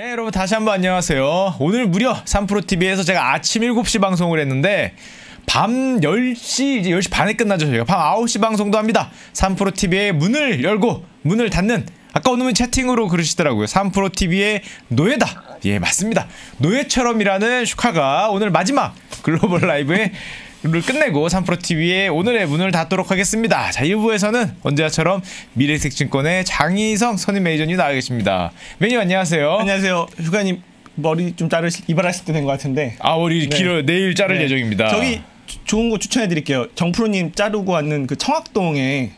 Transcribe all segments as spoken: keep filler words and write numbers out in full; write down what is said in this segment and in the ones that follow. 네, 여러분 다시 한번 안녕하세요. 오늘 무려 삼프로티비에서 제가 아침 일곱 시 방송을 했는데 밤 열 시, 이제 열 시 반에 끝나죠. 저희가 밤 아홉 시 방송도 합니다. 삼프로티비의 문을 열고 문을 닫는, 아까 오늘 채팅으로 그러시더라고요. 삼프로티비의 노예다. 예, 맞습니다. 노예처럼이라는 슈카가 오늘 마지막 글로벌 라이브에 를 끝내고 삼프로티비의 오늘의 문을 닫도록 하겠습니다. 자, 일 부에서는 언제나처럼 미래이색증권의 장희성 선임 매니저님 나와 계십니다. 매니저 안녕하세요. 안녕하세요. 휴가님 머리 좀 자르실, 이발하실 때 된 것 같은데. 아, 머리 네. 길어요. 내일 자를 네. 예정입니다. 저기 좋은 거 추천해 드릴게요. 정프로님 자르고 왔는 그 청학동에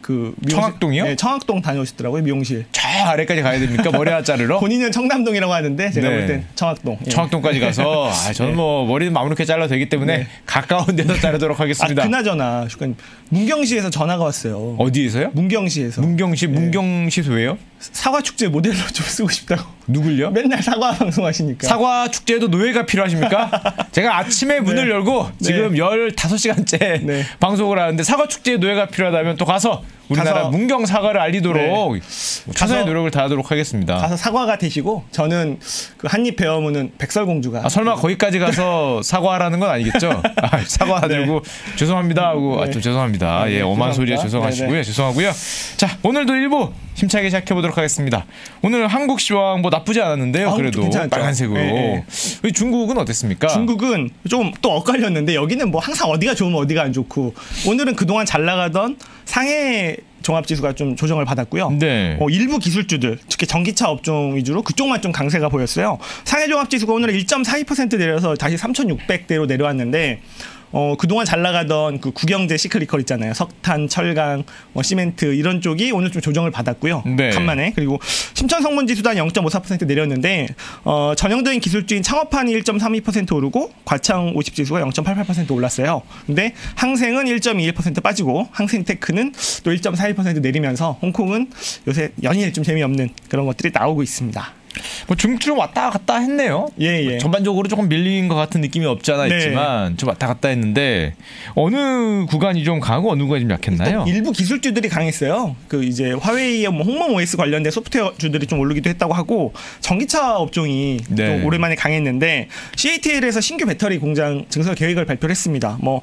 그 미용실, 청학동이요? 네, 청학동 다녀오시더라고요. 미용실 저 아래까지 가야 됩니까? 머리 하나 자르러? 본인은 청담동이라고 하는데 제가 네. 볼 땐 청학동 예. 청학동까지 가서 아, 저는 네. 뭐 머리는 아무렇게 잘라도 되기 때문에 네. 가까운 데서 자르도록 하겠습니다. 아, 그나저나 슈카님 문경시에서 전화가 왔어요. 어디에서요? 문경시에서. 문경시? 네. 문경시에서 왜요? 사과축제 모델로 좀 쓰고 싶다고. 누굴요? 맨날 사과 방송하시니까. 사과축제에도 노예가 필요하십니까? 제가 아침에 문을 네. 열고 지금 네. 열다섯 시간째 네. 방송을 하는데 사과축제에 노예가 필요하다면 또 가서 우리나라 가서, 문경 사과를 알리도록 네. 최선의 노력을 다하도록 하겠습니다. 가서 사과가 되시고 저는 그 한입 베어무는 백설공주가. 아, 설마 거기까지 가서 사과하라는 건 아니겠죠? 아, 사과 네. 들고 죄송합니다 하고 네. 아, 좀 죄송합니다. 네, 예, 죄송합니다. 엄한 소리에 죄송하시고요. 네, 네. 죄송하고요. 자, 오늘도 일부 힘차게 시작해보도록 하겠습니다. 오늘 한국 시황 뭐 나쁘지 않았는데요. 아, 그래도 빨간색으로. 네, 네. 중국은 어땠습니까? 중국은 좀 또 엇갈렸는데 여기는 뭐 항상 어디가 좋으면 어디가 안 좋고 오늘은 그동안 잘 나가던 상해 종합지수가 좀 조정을 받았고요. 네. 어, 일부 기술주들, 특히 전기차 업종 위주로 그쪽만 좀 강세가 보였어요. 상해 종합지수가 오늘 일 점 사이 퍼센트 내려서 다시 삼천육백대로 내려왔는데 어, 그동안 잘 나가던 그 국영재 시클리컬 있잖아요. 석탄, 철강, 뭐 시멘트 이런 쪽이 오늘 좀 조정을 받았고요. 네. 간만에. 그리고 심천성문지수도 한 영 점 오사 퍼센트 내렸는데 어, 전형적인 기술주인 창업판이 일 점 삼이 퍼센트 오르고 과창 오십 지수가 영 점 팔팔 퍼센트 올랐어요. 근데 항생은 일 점 이일 퍼센트 빠지고 항생테크는 또 일 점 사일 퍼센트 내리면서 홍콩은 요새 연일 좀 재미없는 그런 것들이 나오고 있습니다. 뭐 중추 왔다 갔다 했네요. 예, 예. 전반적으로 조금 밀린 것 같은 느낌이 없지 않아 네. 있지만 좀 왔다 갔다 했는데 어느 구간이 좀 강하고 어느 구간이 좀 약했나요? 일부 기술주들이 강했어요. 그 이제 화웨이의 뭐 홍멍 오에스 관련된 소프트웨어 주들이 좀 오르기도 했다고 하고 전기차 업종이 네. 또 오랜만에 강했는데 씨에이티엘에서 신규 배터리 공장 증설 계획을 발표했습니다. 뭐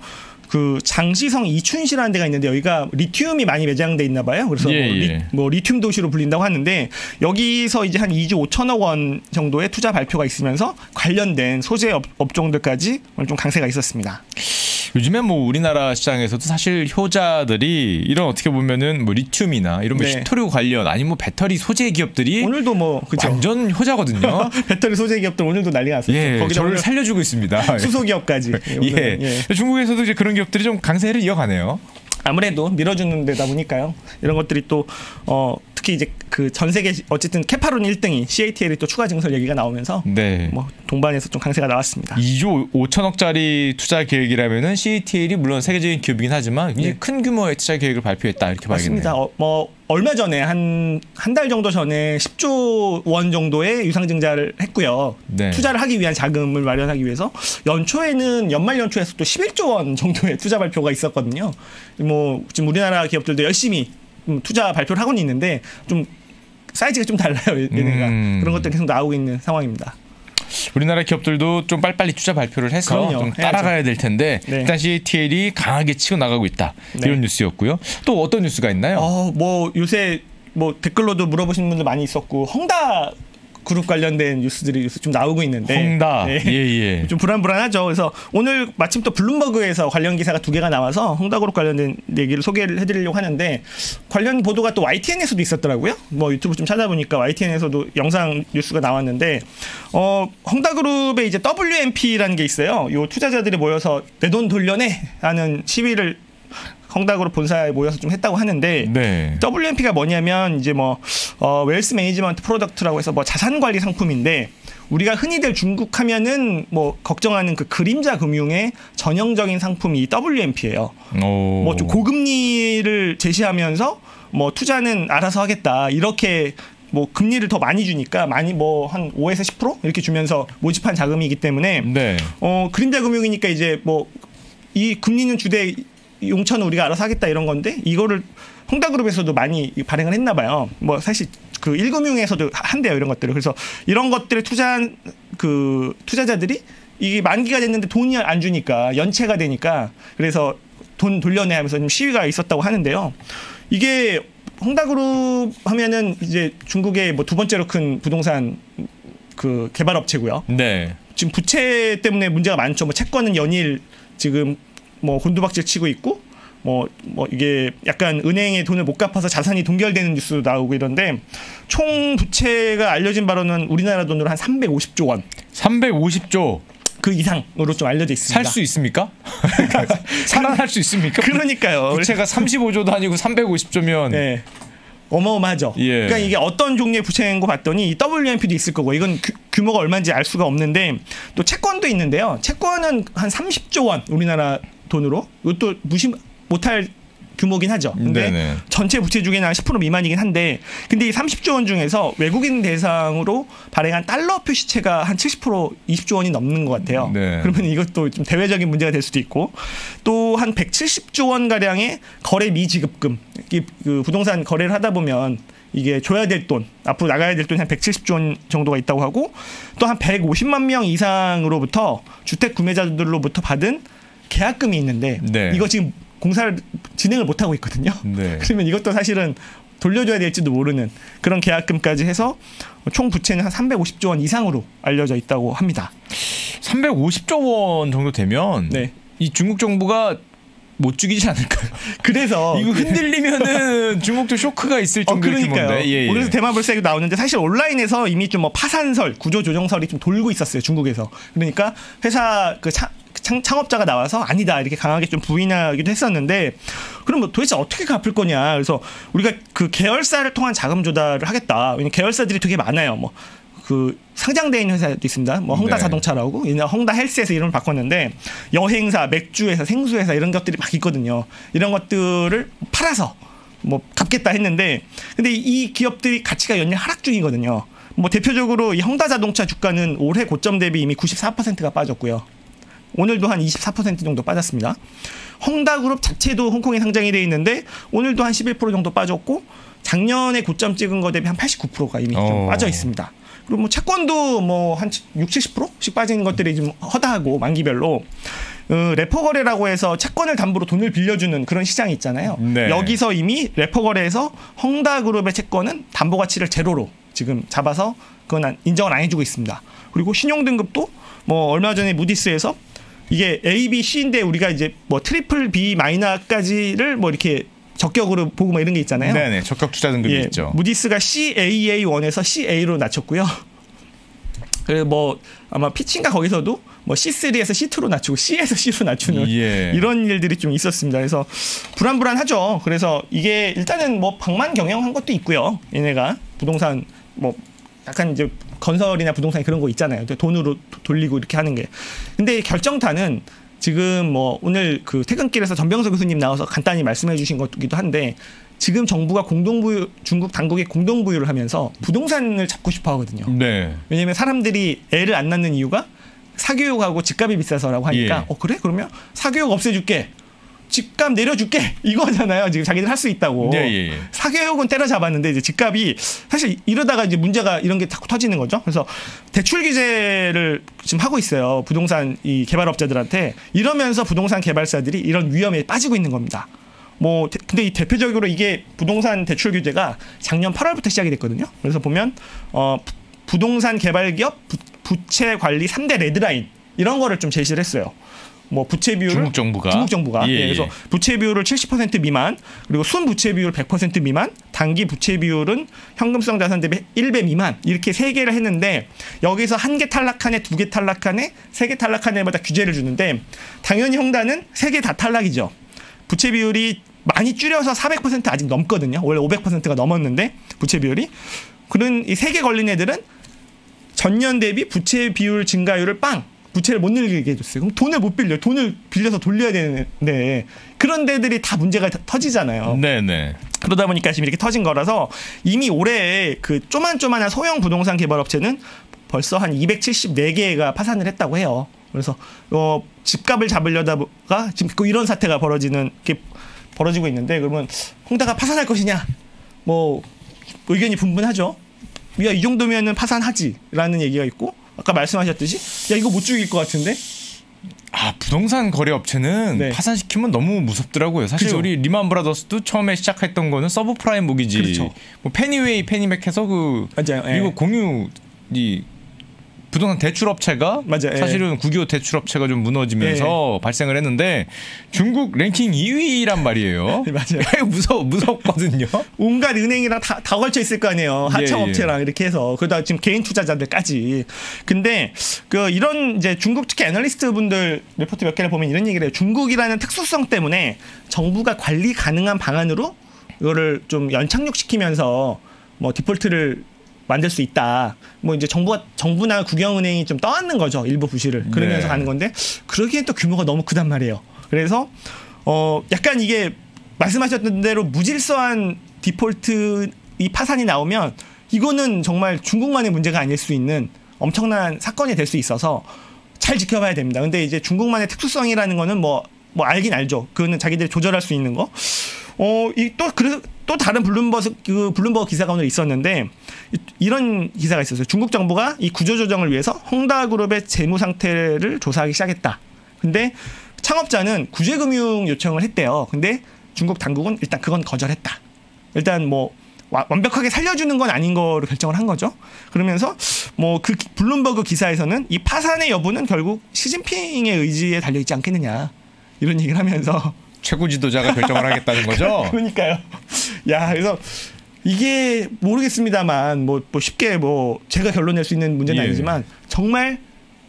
그 장시성 이춘시라는 데가 있는데 여기가 리튬이 많이 매장돼 있나 봐요. 그래서 예, 뭐, 리, 예. 뭐 리튬 도시로 불린다고 하는데 여기서 이제 한 이 조 오천억 원 정도의 투자 발표가 있으면서 관련된 소재 업, 업종들까지 오늘 좀 강세가 있었습니다. 요즘에 뭐 우리나라 시장에서도 사실 효자들이 이런 어떻게 보면은 뭐 리튬이나 이런 뭐 네. 희토류 관련 아니면 뭐 배터리 소재 기업들이 오늘도 뭐 그쵸. 완전 효자거든요. 배터리 소재 기업들 오늘도 난리가 났어요. 예, 거기다 저를 살려주고 있습니다. 수소 기업까지. 예, 오늘은, 예. 예. 중국에서도 이제 그런 기업들이 좀 강세를 이어가네요. 아무래도 밀어주는 데다 보니까요. 이런 것들이 또 어, 특히 이제 그 전 세계 어쨌든 캐파론 일 등이 씨에이티엘이 또 추가 증설 얘기가 나오면서 네. 뭐 동반해서 좀 강세가 나왔습니다. 이 조 오천억짜리 투자 계획이라면은 씨에이티엘이 물론 세계적인 기업이긴 하지만 이제 네. 큰 규모의 투자 계획을 발표했다 이렇게 맞습니다. 봐야겠네요. 어, 뭐 얼마 전에 한 한 달 정도 전에 십 조 원 정도의 유상증자를 했고요. 네. 투자를 하기 위한 자금을 마련하기 위해서 연초에는 연말 연초에서 또 십일 조 원 정도의 투자 발표가 있었거든요. 뭐 지금 우리나라 기업들도 열심히 투자 발표를 하고는 있는데 좀 사이즈가 좀 달라요. 얘네가 음. 그런 것들 계속 나오고 있는 상황입니다. 우리나라 기업들도 좀 빨리빨리 투자 발표를 해서 그럼요, 좀 따라가야 해야죠. 될 텐데 네. 일단 씨에이티엘이 강하게 치고 나가고 있다 네. 이런 뉴스였고요. 또 어떤 뉴스가 있나요? 어, 뭐 요새 뭐 댓글로도 물어보시는 분들 많이 있었고 헝다 그룹 관련된 뉴스들이 요새 좀 나오고 있는데 헝다 네. 예, 예. 좀 불안불안하죠. 그래서 오늘 마침 또 블룸버그에서 관련 기사가 두 개가 나와서 헝다그룹 관련된 얘기를 소개를 해드리려고 하는데 관련 보도가 또 와이티엔에서도 있었더라고요. 뭐 유튜브 좀 찾아보니까 와이티엔에서도 영상 뉴스가 나왔는데 어, 헝다그룹에 이제 더블유엠피라는 게 있어요. 요 투자자들이 모여서 내 돈 돌려내 하는 시위를 헝다그룹 본사에 모여서 좀 했다고 하는데 네. 더블유엠피가 뭐냐면 이제 뭐 어, 웰스 매니지먼트 프로덕트라고 해서 뭐 자산 관리 상품인데 우리가 흔히들 중국 하면은 뭐 걱정하는 그 그림자 금융의 전형적인 상품이 더블유엠피예요. 뭐 좀 고금리를 제시하면서 뭐 투자는 알아서 하겠다 이렇게. 뭐 금리를 더 많이 주니까 많이 뭐 한 오에서 십 퍼센트 이렇게 주면서 모집한 자금이기 때문에 네. 어, 그림자 금융이니까 이제 뭐 이 금리는 주대 용처는 우리가 알아서 하겠다 이런 건데 이거를 헝다그룹에서도 많이 발행을 했나 봐요. 뭐 사실 그 일금융에서도 한대요, 이런 것들을. 그래서 이런 것들을 투자한 그 투자자들이 이게 만기가 됐는데 돈이 안 주니까 연체가 되니까 그래서 돈 돌려내 하면서 좀 시위가 있었다고 하는데요. 이게 헝다그룹 하면은 이제 중국의 뭐 두 번째로 큰 부동산 그 개발 업체고요. 네. 지금 부채 때문에 문제가 많죠. 뭐 채권은 연일 지금 뭐 곤두박질 치고 있고 뭐, 뭐 이게 약간 은행에 돈을 못 갚아서 자산이 동결되는 뉴스도 나오고 이런데 총 부채가 알려진 바로는 우리나라 돈으로 한 삼백오십조 원. 삼백오십조. 그 이상으로 좀 알려져 있습니다. 살 수 있습니까? 살아날 수 있습니까? 그러니까요. 부채가 삼십오조도 아니고 삼백오십조면 네. 어마어마하죠. 예. 그러니까 이게 어떤 종류의 부채인 거 봤더니 이 더블유엠피도 있을 거고 이건 규, 규모가 얼마인지 알 수가 없는데 또 채권도 있는데요. 채권은 한 삼십조 원 우리나라 돈으로. 이것도 무심 못할 규모긴 하죠. 근데 네네. 전체 부채 중에는 한 십 퍼센트 미만이긴 한데 근데 이 삼십조 원 중에서 외국인 대상으로 발행한 달러 표시체가 한 칠십 퍼센트 이십조 원이 넘는 것 같아요. 네. 그러면 이것도 좀 대외적인 문제가 될 수도 있고 또 한 백칠십조 원 가량의 거래 미지급금, 그 부동산 거래를 하다 보면 이게 줘야 될 돈, 앞으로 나가야 될 돈이 한 백칠십조 원 정도가 있다고 하고 또 한 백오십만 명 이상으로부터 주택 구매자들로부터 받은 계약금이 있는데 네. 이거 지금 공사를 진행을 못하고 있거든요. 네. 그러면 이것도 사실은 돌려줘야 될지도 모르는 그런 계약금까지 해서 총 부채는 한 삼백오십조 원 이상으로 알려져 있다고 합니다. 삼백오십조 원 정도 되면 네. 이 중국 정부가 못 죽이지 않을까요? 그래서 이거 흔들리면은 중국도 쇼크가 있을 정도의 규모인데. 예, 예. 그래서 대마불세가 나오는데 사실 온라인에서 이미 좀 뭐 파산설, 구조조정설이 좀 돌고 있었어요, 중국에서. 그러니까 회사 그 차, 창, 창업자가 나와서 아니다 이렇게 강하게 좀 부인하기도 했었는데 그럼 뭐 도대체 어떻게 갚을 거냐. 그래서 우리가 그 계열사를 통한 자금 조달을 하겠다. 왜냐면 계열사들이 되게 많아요. 뭐 그 상장돼 있는 회사도 있습니다. 뭐 헝다 네. 자동차라고 옛날 헝다 헬스에서 이름을 바꿨는데 여행사, 맥주회사, 생수회사 이런 것들이 막 있거든요. 이런 것들을 팔아서 뭐 갚겠다 했는데 근데 이 기업들이 가치가 연일 하락 중이거든요. 뭐 대표적으로 이 헝다 자동차 주가는 올해 고점 대비 이미 구십사 퍼센트가 빠졌고요. 오늘도 한 이십사 퍼센트 정도 빠졌습니다. 헝다그룹 자체도 홍콩에 상장이 돼 있는데 오늘도 한 십일 퍼센트 정도 빠졌고 작년에 고점 찍은 거 대비 한 팔십구 퍼센트가 이미 좀 빠져 있습니다. 그리고 뭐 채권도 뭐 한 육십, 칠십 퍼센트씩 빠진 것들이 좀 허다하고 만기별로 어, 레퍼 거래라고 해서 채권을 담보로 돈을 빌려주는 그런 시장이 있잖아요. 네. 여기서 이미 레퍼 거래에서 헝다그룹의 채권은 담보 가치를 제로로 지금 잡아서 그건 인정을 안 해주고 있습니다. 그리고 신용 등급도 뭐 얼마 전에 무디스에서 이게 A, B, C인데 우리가 이제 뭐 트리플 B 마이너까지를 뭐 이렇게 적격으로 보고 막 이런 게 있잖아요. 네네, 적격 투자 등급이 예, 있죠. 무디스가 씨에이에이 원에서 씨에이로 낮췄고요. 그리고 뭐 아마 피칭가 거기서도 뭐 씨쓰리에서 씨이로 낮추고 C에서 C로 낮추는 예. 이런 일들이 좀 있었습니다. 그래서 불안불안하죠. 그래서 이게 일단은 뭐 방만 경영한 것도 있고요. 얘네가 부동산 뭐 약간 이제 건설이나 부동산이 그런 거 있잖아요. 돈으로 돌리고 이렇게 하는 게. 근데 결정타는 지금 뭐 오늘 그 퇴근길에서 전병석 교수님 나와서 간단히 말씀해 주신 것이기도 한데 지금 정부가 공동부유, 중국 당국이 공동부유를 하면서 부동산을 잡고 싶어 하거든요. 네. 왜냐면 사람들이 애를 안 낳는 이유가 사교육하고 집값이 비싸서라고 하니까 예. 어 그래? 그러면 사교육 없애줄게. 집값 내려줄게 이거잖아요. 지금 자기들 할 수 있다고. 네, 예, 예. 사교육은 때려잡았는데 이제 집값이 사실 이러다가 이제 문제가 이런 게 자꾸 터지는 거죠. 그래서 대출 규제를 지금 하고 있어요. 부동산 이 개발업자들한테. 이러면서 부동산 개발사들이 이런 위험에 빠지고 있는 겁니다. 뭐 근데 이 대표적으로 이게 부동산 대출 규제가 작년 팔월부터 시작이 됐거든요. 그래서 보면 어 부동산 개발기업 부채 관리 삼 대 레드라인 이런 거를 좀 제시를 했어요. 뭐 부채 비율을 중국 정부가, 중국 정부가. 예, 예. 그래서 부채 비율을 칠십 퍼센트 미만, 그리고 순 부채 비율 백 퍼센트 미만, 단기 부채 비율은 현금성 자산 대비 일 배 미만 이렇게 세 개를 했는데 여기서 한 개 탈락한 애, 두 개 탈락한 애, 세 개 탈락한 애마다 규제를 주는데 당연히 헝다는 세 개 다 탈락이죠. 부채 비율이 많이 줄여서 사백 퍼센트 아직 넘거든요. 원래 오백 퍼센트가 넘었는데 부채 비율이 그런 이 세 개 걸린 애들은 전년 대비 부채 비율 증가율을 빵. 부채를 못 늘리게 해줬어요. 그럼 돈을 못 빌려요. 돈을 빌려서 돌려야 되는데 그런 데들이 다 문제가 터지잖아요. 네네. 그러다 보니까 지금 이렇게 터진 거라서 이미 올해 그 쪼만쪼만한 소형 부동산 개발업체는 벌써 한 이백칠십사 개가 파산을 했다고 해요. 그래서 어, 집값을 잡으려다가 지금 이런 사태가 벌어지는 게 벌어지고 있는데, 그러면 헝다가 파산할 것이냐? 뭐 의견이 분분하죠. 야, 이 정도면은 파산하지라는 얘기가 있고, 아까 말씀하셨듯이 야 이거 못 죽일 것 같은데. 아, 부동산 거래 업체는 네. 파산시키면 너무 무섭더라고요. 사실 그죠. 우리 리만 브라더스도 처음에 시작했던 거는 서브프라임 모기지, 그렇죠. 뭐 페니웨이, 페니맥 해서 그 맞아요. 미국 예. 공유 이 부동산 대출 업체가 맞아요. 사실은 예. 국유 대출 업체가 좀 무너지면서 예. 발생을 했는데 중국 랭킹 이 위란 말이에요. 맞아요. 무서 무섭거든요. 온갖 은행이랑 다, 다 걸쳐 있을 거 아니에요. 하청 업체랑 예, 예. 이렇게 해서 그러다 지금 개인 투자자들까지. 근데 그 이런 이제 중국 특히 애널리스트 분들 레포트 몇 개를 보면 이런 얘기를 해요. 중국이라는 특수성 때문에 정부가 관리 가능한 방안으로 이거를 좀 연착륙시키면서 뭐 디폴트를 만들 수 있다. 뭐 이제 정부가 정부나 국영은행이 좀 떠안는 거죠, 일부 부실을. 그러면서 네. 가는 건데 그러기엔 또 규모가 너무 크단 말이에요. 그래서 어 약간 이게 말씀하셨던 대로 무질서한 디폴트 이 파산이 나오면 이거는 정말 중국만의 문제가 아닐 수 있는 엄청난 사건이 될 수 있어서 잘 지켜봐야 됩니다. 근데 이제 중국만의 특수성이라는 거는 뭐 뭐 알긴 알죠. 그거는 자기들이 조절할 수 있는 거. 어, 이 또 그 또 다른 블룸버그 그 블룸버그 기사가 오늘 있었는데 이런 기사가 있었어요. 중국 정부가 이 구조조정을 위해서 헝다그룹의 재무 상태를 조사하기 시작했다. 근데 창업자는 구제금융 요청을 했대요. 근데 중국 당국은 일단 그건 거절했다. 일단 뭐 와, 완벽하게 살려주는 건 아닌 거로 결정을 한 거죠. 그러면서 뭐 그 블룸버그 기사에서는 이 파산의 여부는 결국 시진핑의 의지에 달려 있지 않겠느냐 이런 얘기를 하면서. 최고 지도자가 결정을 하겠다는 거죠. 그러니까요. 야, 그래서 이게 모르겠습니다만 뭐, 뭐 쉽게 뭐 제가 결론 낼 수 있는 문제는 예. 아니지만 정말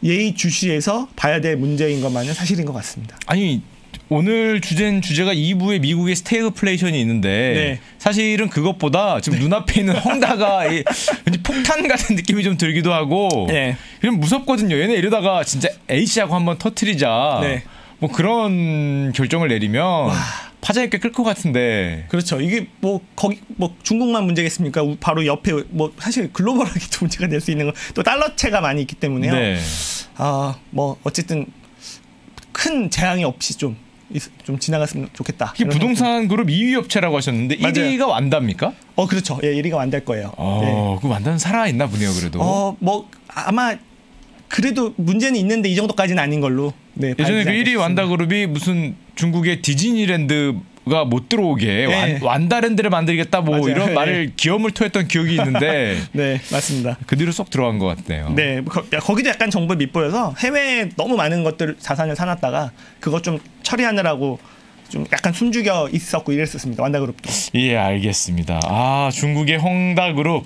예의주시해서 봐야 될 문제인 것만은 사실인 것 같습니다. 아니, 오늘 주제는 주제가 이 부에 미국의 스태그플레이션이 있는데 네. 사실은 그것보다 지금 네. 눈앞에 있는 헝다가 왠지 폭탄 같은 느낌이 좀 들기도 하고 네. 그럼 무섭거든요. 얘네 이러다가 진짜 A씨하고 한번 터트리자. 네. 뭐 그런 결정을 내리면 와. 파장이 꽤 클 것 같은데. 그렇죠. 이게 뭐 거기 뭐 중국만 문제겠습니까? 바로 옆에 뭐 사실 글로벌하게도 문제가 될 수 있는 건 또 달러채가 많이 있기 때문에요. 네. 아, 뭐 어쨌든 큰 재앙이 없이 좀 좀 지나갔으면 좋겠다. 이게 부동산 그룹 이 위 업체라고 하셨는데 맞아요. 일 위가 완다입니까? 어, 그렇죠. 예, 일 위가 완다일 거예요. 어, 네. 그 완다는 살아 있나 보네요, 그래도. 어, 뭐 아마. 그래도 문제는 있는데 이 정도까지는 아닌 걸로. 네, 예전에 그 일 위 완다그룹이 무슨 중국의 디즈니랜드가 못 들어오게 네. 완다랜드를 만들겠다 뭐 맞아요. 이런 말을 네. 기염을 토했던 기억이 있는데 네 맞습니다. 그 뒤로 쏙 들어간 것 같네요. 네, 거, 거기도 약간 정부에 밑보여서 해외에 너무 많은 것들 자산을 사놨다가 그것 좀 처리하느라고 좀 약간 숨죽여 있었고 이랬었습니다. 완다그룹도. 예, 알겠습니다. 아, 중국의 헝다그룹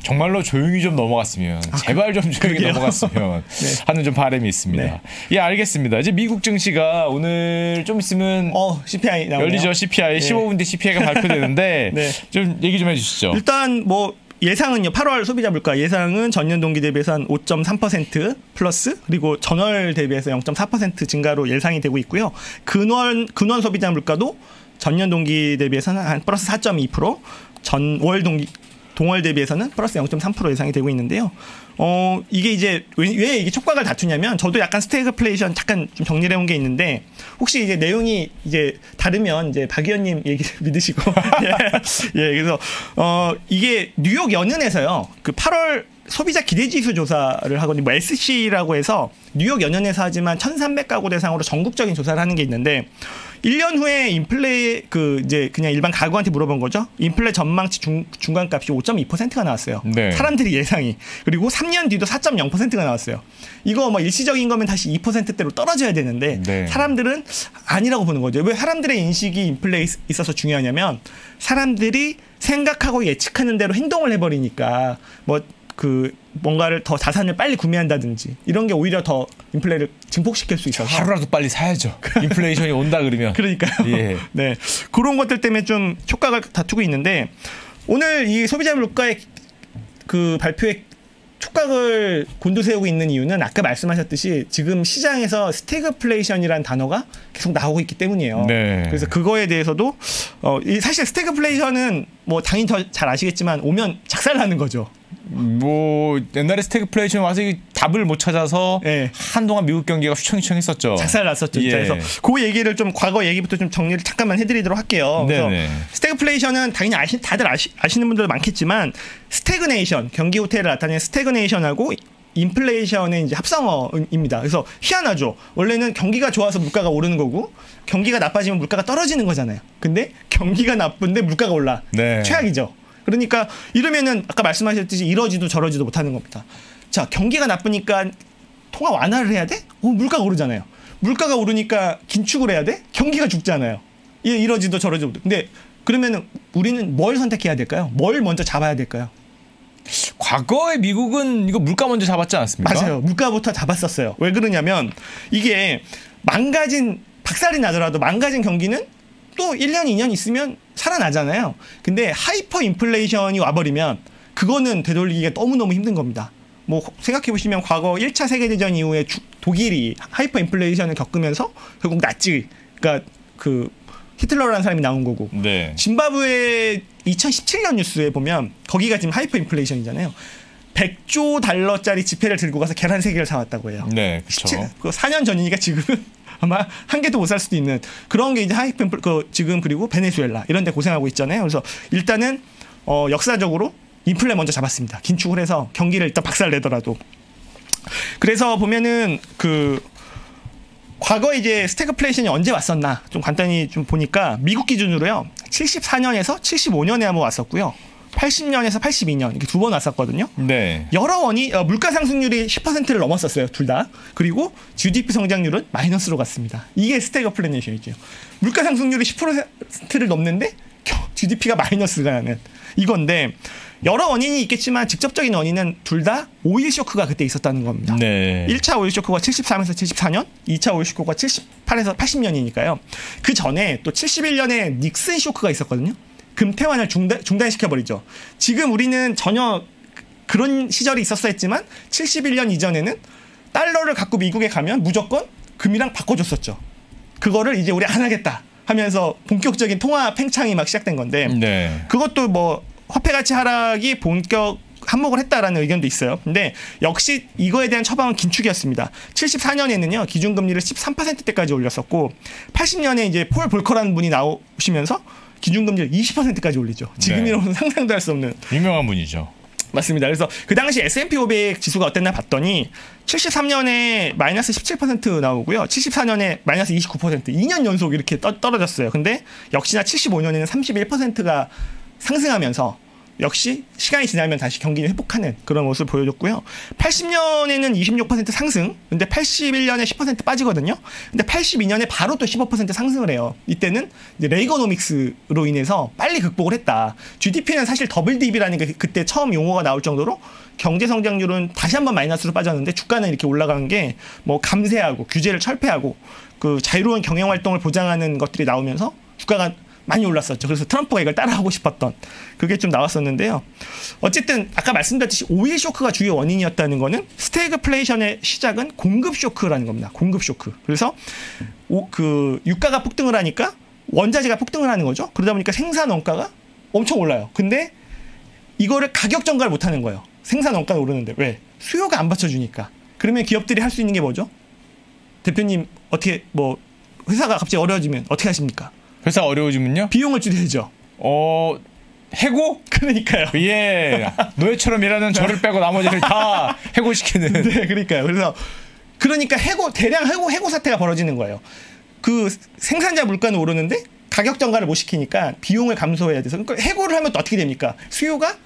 정말로 조용히 좀 넘어갔으면 제발 좀 조용히 그게요? 넘어갔으면 네. 하는 좀 바람이 있습니다. 네. 예, 알겠습니다. 이제 미국 증시가 오늘 좀 있으면 어, 씨피아이 나오네요. 열리죠. 씨피아이 예. 십오 분 뒤 씨피아이가 발표되는데 네. 좀 얘기 좀 해주시죠. 일단 뭐 예상은요. 팔월 소비자 물가 예상은 전년 동기 대비해서 한 오 점 삼 퍼센트 플러스 그리고 전월 대비해서 영 점 사 퍼센트 증가로 예상이 되고 있고요. 근원 근원 소비자 물가도 전년 동기 대비해서는 한 플러스 사 점 이 퍼센트 전월 동기 동월 대비해서는 플러스 영 점 삼 퍼센트 예상이 되고 있는데요. 어, 이게 이제 왜, 왜 이게 촉각을 다투냐면 저도 약간 스태그플레이션 잠깐 좀 정리를 해온 게 있는데 혹시 이제 내용이 이제 다르면 이제 박 의원님 얘기를 믿으시고 예, 예, 그래서 어, 이게 뉴욕 연은에서요. 그 팔월 소비자 기대지수 조사를 하거든요. 뭐 에스씨라고 해서 뉴욕 연은에서 하지만 천삼백 가구 대상으로 전국적인 조사를 하는 게 있는데 일 년 후에 인플레 그 이제 그냥 일반 가구한테 물어본 거죠. 인플레 전망치 중, 중간값이 오 점 이 퍼센트가 나왔어요. 네. 사람들이 예상이. 그리고 삼 년 뒤도 사 점 영 퍼센트가 나왔어요. 이거 뭐 일시적인 거면 다시 이 퍼센트대로 떨어져야 되는데 네. 사람들은 아니라고 보는 거죠. 왜 사람들의 인식이 인플레에 있어서 중요하냐면 사람들이 생각하고 예측하는 대로 행동을 해버리니까 뭐 그 뭔가를 더 자산을 빨리 구매한다든지 이런 게 오히려 더 인플레를 증폭시킬 수 있어서 하루라도 빨리 사야죠. 인플레이션이 온다 그러면. 그러니까요. 예. 네, 그런 것들 때문에 좀 촉각을 다투고 있는데 오늘 이 소비자 물가의 그 발표에 촉각을 곤두세우고 있는 이유는 아까 말씀하셨듯이 지금 시장에서 스태그플레이션이라는 단어가 계속 나오고 있기 때문이에요. 네. 그래서 그거에 대해서도 어, 이 사실 스태그플레이션은 뭐 당연히 더 잘 아시겠지만 오면 작살나는 거죠. 뭐 옛날에 스태그플레이션 와서 이 답을 못 찾아서 예. 한동안 미국 경기가 휘청휘청했었죠. 작살났었죠. 예. 그래서 그 얘기를 좀 과거 얘기부터 좀 정리를 잠깐만 해드리도록 할게요. 그래서 스태그플레이션은 당연히 아시, 다들 아시, 아시는 분들 많겠지만 스태그네이션, 경기 후퇴를 나타내는 스태그네이션하고 인플레이션의 이제 합성어입니다. 그래서 희한하죠. 원래는 경기가 좋아서 물가가 오르는 거고 경기가 나빠지면 물가가 떨어지는 거잖아요. 근데 경기가 나쁜데 물가가 올라. 네. 최악이죠. 그러니까 이러면은 아까 말씀하셨듯이 이러지도 저러지도 못하는 겁니다. 자, 경기가 나쁘니까 통화 완화를 해야 돼? 어, 물가가 오르잖아요. 물가가 오르니까 긴축을 해야 돼? 경기가 죽잖아요. 예, 이러지도 저러지도 못해. 근데 그러면은 우리는 뭘 선택해야 될까요? 뭘 먼저 잡아야 될까요? 과거에 미국은 이거 물가 먼저 잡았지 않았습니까? 맞아요. 물가부터 잡았었어요. 왜 그러냐면 이게 망가진, 박살이 나더라도 망가진 경기는 또 일 년 이 년 있으면 살아나잖아요. 근데 하이퍼 인플레이션이 와버리면 그거는 되돌리기가 너무너무 힘든 겁니다. 뭐 생각해보시면 과거 일 차 세계대전 이후에 주, 독일이 하이퍼 인플레이션을 겪으면서 결국 나치, 그러니까 그 히틀러라는 사람이 나온 거고 네. 짐바브웨 이천십칠 년 뉴스에 보면 거기가 지금 하이퍼 인플레이션이잖아요. 백조 달러짜리 지폐를 들고 가서 계란 세 개를 사왔다고 해요. 네, 그렇죠. 사 년 전이니까 지금은 아마 한 개도 못 살 수도 있는 그런 게 이제 하이픈 그 지금 그리고 베네수엘라 이런 데 고생하고 있잖아요. 그래서 일단은 어 역사적으로 인플레 먼저 잡았습니다. 긴축을 해서 경기를 일단 박살내더라도. 그래서 보면은 그 과거에 이제 스태그플레이션이 언제 왔었나 좀 간단히 좀 보니까 미국 기준으로요. 칠십사 년에서 칠십오 년에 한번 왔었고요. 팔십 년에서 팔십이 년 이렇게 두 번 왔었거든요. 네. 여러 원이 어, 물가 상승률이 십 퍼센트를 넘었었어요, 둘 다. 그리고 지디피 성장률은 마이너스로 갔습니다. 이게 스태그플레이션이죠. 물가 상승률이 십 퍼센트를 넘는데 지디피가 마이너스가 나는 이건데 여러 원인이 있겠지만 직접적인 원인은 둘 다 오일 쇼크가 그때 있었다는 겁니다. 네. 일 차 오일 쇼크가 칠십삼에서 칠십사 년, 이 차 오일 쇼크가 칠십팔에서 팔십 년이니까요. 그 전에 또 칠십일 년에 닉슨 쇼크가 있었거든요. 금태환을 중단, 중단시켜버리죠. 지금 우리는 전혀 그런 시절이 있었어 했지만 칠십일 년 이전에는 달러를 갖고 미국에 가면 무조건 금이랑 바꿔줬었죠. 그거를 이제 우리 안 하겠다 하면서 본격적인 통화 팽창이 막 시작된 건데 네. 그것도 뭐 화폐가치 하락이 본격 한몫을 했다라는 의견도 있어요. 근데 역시 이거에 대한 처방은 긴축이었습니다. 칠십사 년에는요 기준금리를 십삼 퍼센트대까지 올렸었고 팔십 년에 이제 폴 볼커라는 분이 나오시면서 기준금리를 이십 퍼센트까지 올리죠. 지금이라고는 네. 상상도 할 수 없는 유명한 분이죠. 맞습니다. 그래서 그 당시 에스 앤 피 오백 지수가 어땠나 봤더니 칠십삼 년에 마이너스 십칠 퍼센트 나오고요. 칠십사 년에 마이너스 이십구 퍼센트 이 년 연속 이렇게 떠, 떨어졌어요. 근데 역시나 칠십오 년에는 삼십일 퍼센트가 상승하면서 역시 시간이 지나면 다시 경기를 회복하는 그런 모습을 보여줬고요. 팔십 년에는 이십육 퍼센트 상승, 근데 팔십일 년에 십 퍼센트 빠지거든요. 근데 팔십이 년에 바로 또 십오 퍼센트 상승을 해요. 이때는 이제 레이거노믹스로 인해서 빨리 극복을 했다. 지디피는 사실 더블 딥이라는 게 그때 처음 용어가 나올 정도로 경제 성장률은 다시 한번 마이너스로 빠졌는데 주가는 이렇게 올라간 게 뭐 감세하고 규제를 철폐하고 그 자유로운 경영 활동을 보장하는 것들이 나오면서 주가가 많이 올랐었죠. 그래서 트럼프가 이걸 따라하고 싶었던 그게 좀 나왔었는데요. 어쨌든 아까 말씀드렸듯이 오일 쇼크가 주요 원인이었다는 거는 스태그플레이션의 시작은 공급 쇼크라는 겁니다. 공급 쇼크. 그래서 오, 그 유가가 폭등을 하니까 원자재가 폭등을 하는 거죠. 그러다 보니까 생산 원가가 엄청 올라요. 근데 이거를 가격 전가를 못하는 거예요. 생산 원가는 오르는데 왜? 수요가 안 받쳐주니까. 그러면 기업들이 할 수 있는 게 뭐죠? 대표님 어떻게 뭐 회사가 갑자기 어려워지면 어떻게 하십니까? 회사 어려워지면요? 비용을 줄여야죠. 어... 해고? 그러니까요. 예. 노예처럼 일하는 저를 빼고 나머지를 다 해고시키는. 네, 그러니까요. 그래서 그러니까 해고, 대량 해고, 해고 사태가 벌어지는 거예요. 그 생산자 물가는 오르는데 가격 전가를 못 시키니까 비용을 감소해야 돼서 그러니까 해고를 하면 또 어떻게 됩니까? 수요가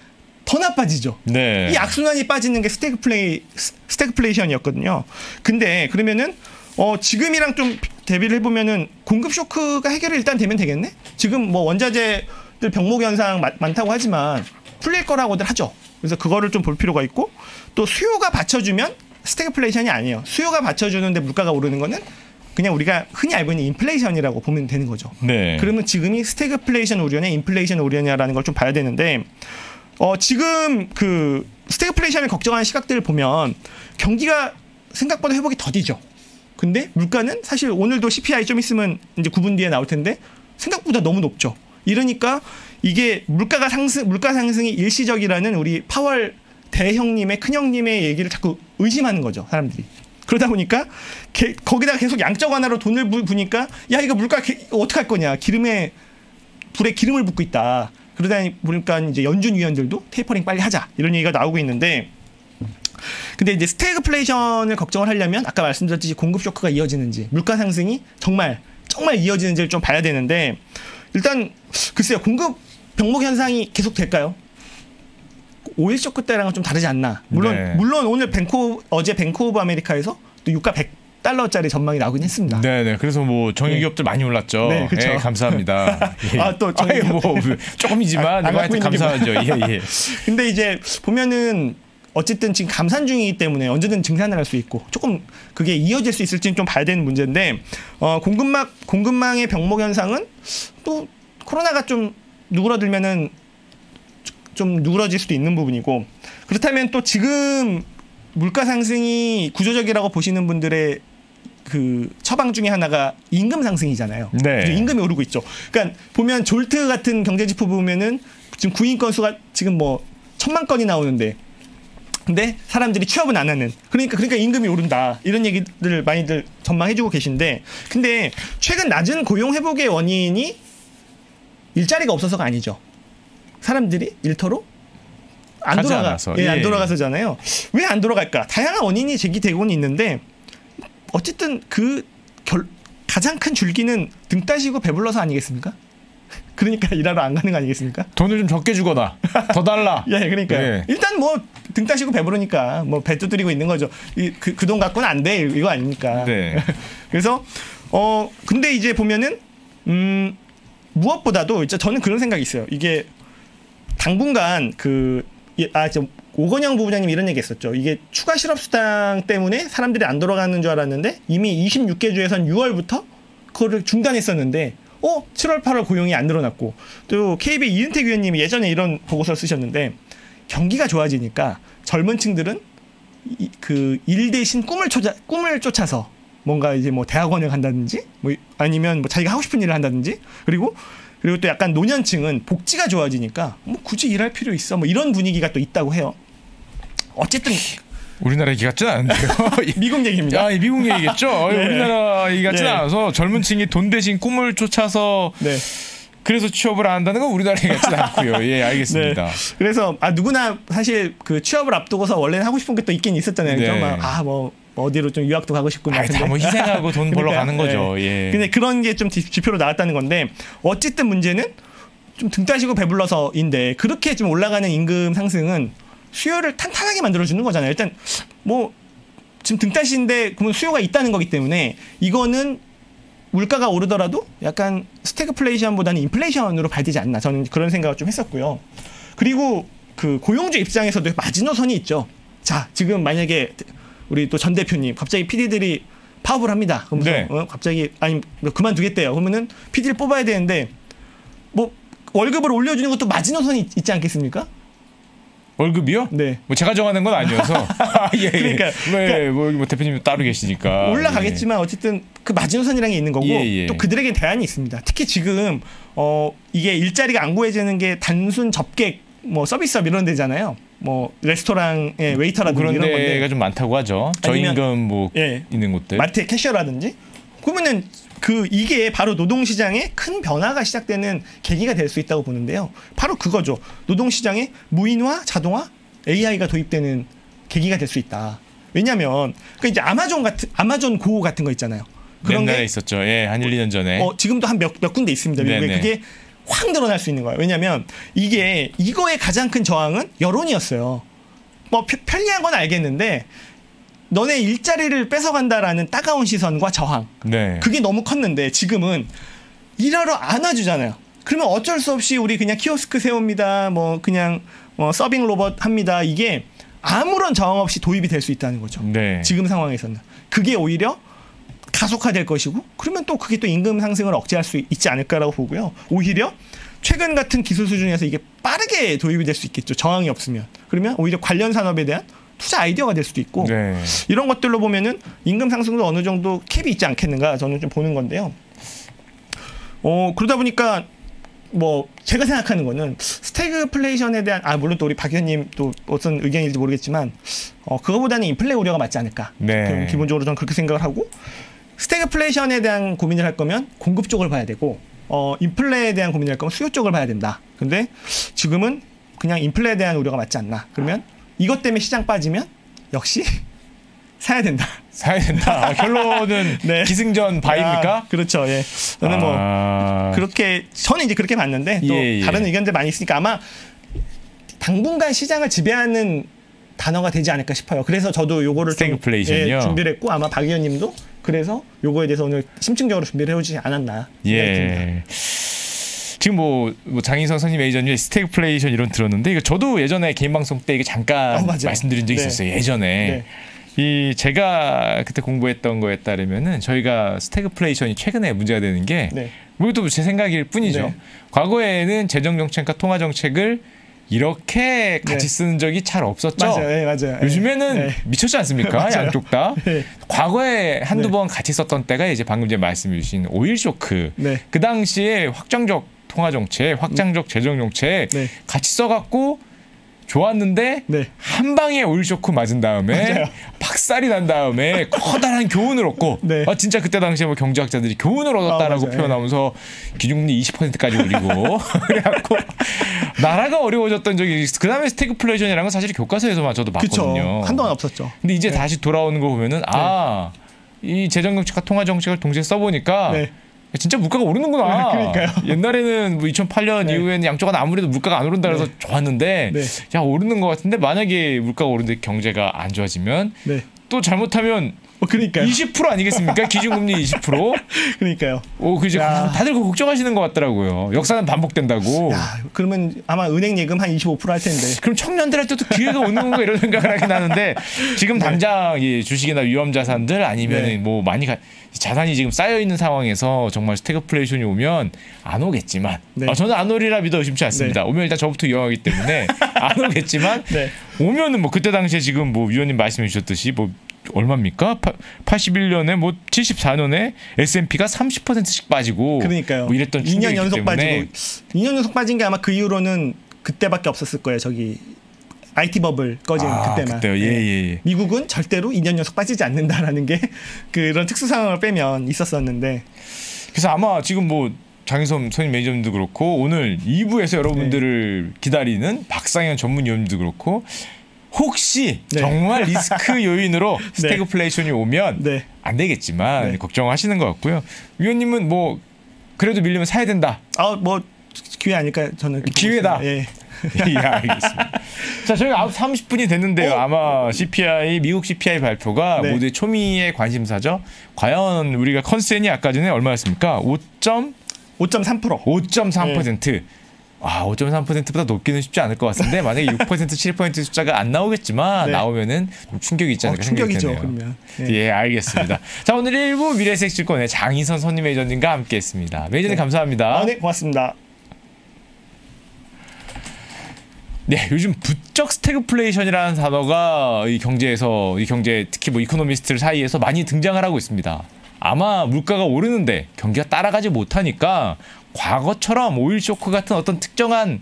더 나빠지죠. 네. 이 악순환이 빠지는 게 스태그플레이, 스태그플레이션이었거든요. 근데 그러면은 어, 지금이랑 좀 대비를 해보면은 공급 쇼크가 해결이 일단 되면 되겠네? 지금 뭐 원자재들 병목 현상 마, 많다고 하지만 풀릴 거라고들 하죠. 그래서 그거를 좀 볼 필요가 있고 또 수요가 받쳐주면 스태그플레이션이 아니에요. 수요가 받쳐주는데 물가가 오르는 거는 그냥 우리가 흔히 알고 있는 인플레이션이라고 보면 되는 거죠. 네. 그러면 지금이 스태그플레이션 우려냐 인플레이션 우려냐라는 걸 좀 봐야 되는데 어, 지금 그 스태그플레이션을 걱정하는 시각들을 보면 경기가 생각보다 회복이 더디죠. 근데 물가는 사실 오늘도 씨 피 아이 좀 있으면 이제 구 분 뒤에 나올 텐데 생각보다 너무 높죠. 이러니까 이게 물가가 상승, 물가 상승이 일시적이라는 우리 파월 대형님의 큰형님의 얘기를 자꾸 의심하는 거죠, 사람들이. 그러다 보니까 개, 거기다가 계속 양적 완화로 돈을 부, 부니까 야 이거 물가 어떡할 거냐, 기름에 불에 기름을 붓고 있다. 그러다 보니까 이제 연준 위원들도 테이퍼링 빨리 하자 이런 얘기가 나오고 있는데, 근데 이제 스태그플레이션을 걱정을 하려면 아까 말씀드렸듯이 공급 쇼크가 이어지는지 물가 상승이 정말 정말 이어지는지를 좀 봐야 되는데, 일단 글쎄요, 공급 병목 현상이 계속 될까요? 오일 쇼크 때랑은 좀 다르지 않나. 물론 네. 물론 오늘 뱅크 어제 뱅크 오브 아메리카에서 또 유가 백 달러짜리 전망이 나오긴 했습니다. 네, 네. 그래서 뭐 정유 기업들 네. 많이 올랐죠. 네, 그렇죠. 예, 감사합니다. 예. 아, 또 정유 기업 뭐 조금이지만 아, 감사하죠. 예, 예. 근데 이제 보면은 어쨌든 지금 감산 중이기 때문에 언제든 증산을 할 수 있고 조금 그게 이어질 수 있을지는 좀 봐야 되는 문제인데, 어, 공급망 공급망의 병목 현상은 또 코로나가 좀 누그러들면은 좀 누그러질 수도 있는 부분이고, 그렇다면 또 지금 물가 상승이 구조적이라고 보시는 분들의 그 처방 중에 하나가 임금 상승이잖아요. 네. 임금이 오르고 있죠. 그러니까 보면 졸트 같은 경제지표 보면은 지금 구인 건수가 지금 뭐 천만 건이 나오는데, 근데 사람들이 취업은 안 하는. 그러니까 그러니까 임금이 오른다. 이런 얘기들을 많이들 전망해주고 계신데, 근데 최근 낮은 고용 회복의 원인이 일자리가 없어서가 아니죠. 사람들이 일터로 안 돌아가, 예, 예. 안 돌아가서잖아요. 왜 안 돌아갈까? 다양한 원인이 제기되고는 있는데, 어쨌든 그 결, 가장 큰 줄기는 등 따시고 배불러서 아니겠습니까? 그러니까 일하러 안 가는 거 아니겠습니까? 돈을 좀 적게 주거나 더 달라. 예, 그러니까 예. 일단 뭐 등 따시고 배부르니까 뭐 배 두드리고 있는 거죠. 이 그 그 돈 갖고는 안 돼 이거 아닙니까? 네. 그래서 어 근데 이제 보면은 음. 무엇보다도 이제 저는 그런 생각이 있어요. 이게 당분간 그 아 저 오건영 부부장님 이런 얘기 했었죠. 이게 추가 실업수당 때문에 사람들이 안 돌아가는 줄 알았는데 이미 이십육 개 주에선 유월부터 그거를 중단했었는데 어? 칠월 팔월 고용이 안 늘어났고, 또 케이비 이은택 위원님이 예전에 이런 보고서를 쓰셨는데 경기가 좋아지니까 젊은 층들은 이, 그 일 대신 꿈을 쫓아, 꿈을 쫓아서 뭔가 이제 뭐 대학원을 간다든지 뭐 아니면 뭐 자기가 하고 싶은 일을 한다든지, 그리고 그리고 또 약간 노년층은 복지가 좋아지니까 뭐 굳이 일할 필요 있어 뭐 이런 분위기가 또 있다고 해요. 어쨌든 우리나라 얘기 같진 않은데요. 미국 얘기입니다. 아, 미국 얘기겠죠. 네. 우리나라 얘기 같진 네. 않아서 젊은 층이 돈 대신 꿈을 쫓아서 네. 그래서 취업을 안 한다는 건 우리나라 얘기 같진 않고요. 예, 알겠습니다. 네. 그래서 아 누구나 사실 그 취업을 앞두고서 원래는 하고 싶은 게 또 있긴 있었잖아요. 네. 막 아 뭐 어디로 좀 유학도 가고 싶고 막 뭐 희생하고 돈 벌러 그러니까, 가는 거죠. 네. 예. 근데 그런 게 좀 지표로 나왔다는 건데, 어쨌든 문제는 좀 등 따시고 배불러서인데 그렇게 좀 올라가는 임금 상승은 수요를 탄탄하게 만들어주는 거잖아요. 일단 뭐 지금 등 따시인데 그러면 수요가 있다는 거기 때문에 이거는 물가가 오르더라도 약간 스태그플레이션보다는 인플레이션으로 발되지 않나, 저는 그런 생각을 좀 했었고요. 그리고 그 고용주 입장에서도 마지노선이 있죠. 자 지금 만약에 우리 또 전 대표님 갑자기 피디들이 파업을 합니다. 그러면서 네. 어, 갑자기 아니 그만두겠대요. 그러면은 피디를 뽑아야 되는데 뭐 월급을 올려주는 것도 마지노선이 있, 있지 않겠습니까? 월급이요? 네. 뭐 제가 정하는 건 아니어서. 예, 그러니까, 예. 그러니까 뭐, 뭐 대표님도 따로 계시니까 올라가겠지만 예. 어쨌든 그 마지노선이라는 게 있는 거고 예, 예. 또 그들에겐 대안이 있습니다. 특히 지금 어 이게 일자리가 안 구해지는 게 단순 접객 뭐 서비스업 이런 데잖아요. 뭐 레스토랑의 웨이터라든지 이런 데가 좀 많다고 하죠. 저임금 뭐 예, 있는 곳들, 마트의 캐셔라든지. 그러면은 그 이게 바로 노동시장에 큰 변화가 시작되는 계기가 될 수 있다고 보는데요. 바로 그거죠. 노동시장에 무인화, 자동화, 에이아이가 도입되는 계기가 될 수 있다. 왜냐하면 그 이제 아마존 같은 아마존 고 같은 거 있잖아요. 그런 게 있었죠. 예, 한 일, 이 년 전에. 어, 지금도 한 몇 몇 군데 있습니다. 미국에 그게 확 늘어날 수 있는 거예요. 왜냐하면 이게 이거의 가장 큰 저항은 여론이었어요. 뭐 편리한 건 알겠는데 너네 일자리를 뺏어간다라는 따가운 시선과 저항. 네. 그게 너무 컸는데 지금은 일하러 안 와주잖아요. 그러면 어쩔 수 없이 우리 그냥 키오스크 세웁니다. 뭐 그냥 뭐 서빙 로봇 합니다. 이게 아무런 저항 없이 도입이 될 수 있다는 거죠. 네. 지금 상황에서는. 그게 오히려 가속화될 것이고, 그러면 또 그게 또 임금 상승을 억제할 수 있지 않을까라고 보고요. 오히려 최근 같은 기술 수준에서 이게 빠르게 도입이 될 수 있겠죠. 저항이 없으면. 그러면 오히려 관련 산업에 대한 투자 아이디어가 될 수도 있고 네. 이런 것들로 보면은 임금 상승도 어느 정도 캡이 있지 않겠는가 저는 좀 보는 건데요. 어 그러다 보니까 뭐 제가 생각하는 거는 스태그플레이션에 대한, 아 물론 또 우리 박 의원님 또 어떤 의견일지 모르겠지만 어 그거보다는 인플레 우려가 맞지 않을까. 네. 기본적으로 저는 그렇게 생각을 하고, 스태그플레이션에 대한 고민을 할 거면 공급 쪽을 봐야 되고, 어 인플레에 대한 고민을 할 거면 수요 쪽을 봐야 된다. 근데 지금은 그냥 인플레에 대한 우려가 맞지 않나. 그러면 이것 때문에 시장 빠지면 역시 사야 된다. 사야 된다. 아, 결론은 네. 기승전 바입니까? 아, 그렇죠. 예. 저는 아... 뭐 그렇게 저는 이제 그렇게 봤는데 또 예, 예. 다른 의견들 많이 있으니까 아마 당분간 시장을 지배하는 단어가 되지 않을까 싶어요. 그래서 저도 요거를 좀, 예, 준비를 했고 아마 박 의원님도 그래서 요거에 대해서 오늘 심층적으로 준비를 해오지 않았나 생각이 듭니다. 지금 뭐, 뭐 장희성 선임 에이전님 스태그플레이션 이런 들었는데 이거 저도 예전에 개인 방송 때 이게 잠깐 어, 말씀드린 적이 네. 있었어요. 예전에. 네. 이 제가 그때 공부했던 거에 따르면은 저희가 스태그플레이션이 최근에 문제가 되는 게 네. 이것도 제 생각일 뿐이죠. 네. 과거에는 재정정책과 통화정책을 이렇게 같이 네. 쓰는 적이 잘 없었죠. 맞아요. 네, 맞아요. 요즘에는 네. 미쳤지 않습니까? 양쪽 다. 네. 과거에 한두 네. 번 같이 썼던 때가 이제 방금 전에 말씀해 주신 오일 쇼크. 네. 그 당시에 확정적 통화정책, 확장적 재정정책 네. 같이 써갖고 좋았는데 네. 한 방에 오일 쇼크 맞은 다음에 맞아요. 박살이 난 다음에 커다란 교훈을 얻고 네. 아, 진짜 그때 당시에 뭐 경제학자들이 교훈을 얻었다라고 아, 표현하면서 네. 기준금리 이십 퍼센트까지 올리고 그래갖고 나라가 어려워졌던 적이. 그 다음에 스태그플레이션이라는 건 사실 교과서에서만 저도 봤거든요. 그쵸. 한동안 없었죠. 근데 이제 네. 다시 돌아오는 거 보면은 아, 이 네. 재정정책과 통화정책을 동시에 써보니까 네. 진짜 물가가 오르는구나. 그러니까요. 옛날에는 뭐 이천팔 년 네. 이후에는 양쪽은 아무래도 물가가 안 오른다 그래서 네. 좋았는데 네. 야 오르는 것 같은데 만약에 물가가 오르는데 경제가 안 좋아지면 네. 또 잘못하면 어, 그러니까요. 이십 퍼센트 아니겠습니까? 기준금리 이십 퍼센트. 그러니까요. 오, 그 이제 다들 그거 걱정하시는 것 같더라고요. 역사는 반복된다고. 야, 그러면 아마 은행 예금 한 이십오 퍼센트 할 텐데. 그럼 청년들한테 또 기회가 오는 건가 이런 생각을 하긴 하는데 지금 네. 당장 예, 주식이나 위험 자산들 아니면 네. 뭐 많이 가, 자산이 지금 쌓여 있는 상황에서 정말 스태그플레이션이 오면 안 오겠지만 네. 아, 저는 안 오리라 믿어 의심치 않습니다. 네. 오면 일단 저부터 유형하기 때문에 안 오겠지만 네. 오면은 뭐 그때 당시에 지금 뭐 위원님 말씀해 주셨듯이 뭐 얼마입니까? 팔십일 년에 뭐 칠십사 년에 에스 앤 피가 삼십 퍼센트씩 빠지고 그러니까요. 뭐 이랬던 이 년 연속 빠지고 이 년 연속 빠진 게 아마 그 이후로는 그때밖에 없었을 거예요. 저기 아이 티 버블 꺼진 아, 그때만. 그때요. 예, 예, 예. 미국은 절대로 이 년 연속 빠지지 않는다라는 게 그런 특수 상황을 빼면 있었었는데. 그래서 아마 지금 뭐 장의성 선임 매니저님도 그렇고 오늘 이 부에서 여러분들을 네. 기다리는 박상현 전문위원님도 그렇고 혹시 네. 정말 리스크 요인으로 네. 스태그플레이션이 오면 네. 안 되겠지만 네. 걱정하시는 것 같고요. 위원님은 뭐 그래도 밀리면 사야 된다. 아, 뭐 기회 아닐까 저는. 기회다. 예. 예, 알겠습니다. 자, 저희가 삼십 분이 됐는데요. 오? 아마 씨피아이, 미국 씨피아이 발표가 네. 모두의 초미의 관심사죠. 과연 우리가 컨센이 아까 전에 얼마였습니까? 오 점 삼 퍼센트. 오 점 삼 퍼센트. 네. 아, 오 점 삼 퍼센트보다 높기는 쉽지 않을 것 같은데 만약에 육 퍼센트, 칠 퍼센트 숫자가 안 나오겠지만 네. 나오면은 충격이 있지 않을까 어, 생각이 드네요. 충격이죠, 그러면. 예, 예 알겠습니다. 자, 오늘 일 부 미래세식증권의 장의성 선임 매니저님과 함께했습니다. 매니저님 네. 감사합니다. 아, 네, 고맙습니다. 네, 요즘 부쩍 스태그플레이션이라는 단어가 이 경제에서, 이 경제 특히 뭐 이코노미스트들 사이에서 많이 등장을 하고 있습니다. 아마 물가가 오르는데 경기가 따라가지 못하니까. 과거처럼 오일 쇼크 같은 어떤 특정한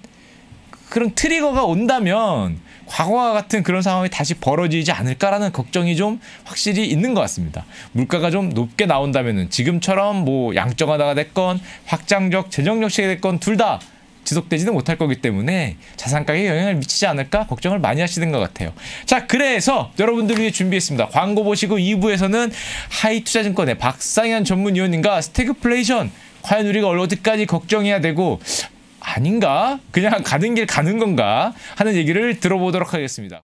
그런 트리거가 온다면 과거와 같은 그런 상황이 다시 벌어지지 않을까라는 걱정이 좀 확실히 있는 것 같습니다. 물가가 좀 높게 나온다면은 지금처럼 뭐 양적 완화가 됐건 확장적 재정정책이 됐건 둘 다 지속되지는 못할 거기 때문에 자산 가격에 영향을 미치지 않을까 걱정을 많이 하시는 것 같아요. 자, 그래서 여러분들 위해 준비했습니다. 광고 보시고 이 부에서는 하이투자증권의 박상현 전문위원님과 스태그플레이션 과연 우리가 어디까지 걱정해야 되고 아닌가? 그냥 가는 길 가는 건가? 하는 얘기를 들어보도록 하겠습니다.